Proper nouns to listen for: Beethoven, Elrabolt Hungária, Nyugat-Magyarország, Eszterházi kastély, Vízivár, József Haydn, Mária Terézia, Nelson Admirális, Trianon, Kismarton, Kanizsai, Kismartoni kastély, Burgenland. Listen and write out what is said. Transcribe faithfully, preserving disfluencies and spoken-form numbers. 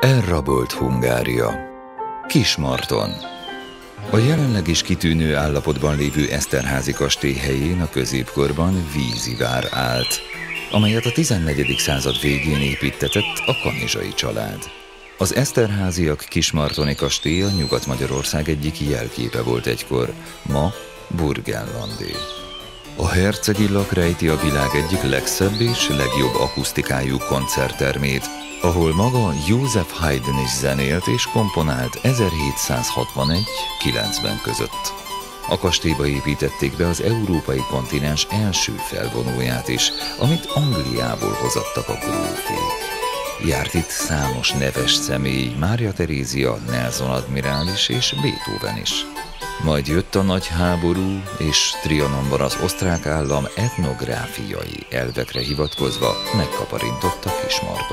Elrabolt Hungária. Kismarton. A jelenleg is kitűnő állapotban lévő Eszterházi kastély helyén a középkorban Vízivár állt, amelyet a tizennegyedik század végén építtetett a kanizsai család. Az eszterháziak kismartoni kastély a Nyugat-Magyarország egyik jelképe volt egykor, ma Burgenlandé. A hercegi lak rejti a világ egyik legszebb és legjobb akusztikájú koncerttermét, ahol maga József Haydn is zenélt és komponált ezerhétszázhatvanegy-kilencven között. A kastélyba építették be az európai kontinens első felvonóját is, amit Angliából hozattak a grófék. Járt itt számos neves személy, Mária Terézia, Nelson admirális és Beethoven is. Majd jött a nagy háború, és Trianonban az osztrák állam etnográfiai elvekre hivatkozva megkaparintotta Kismartont.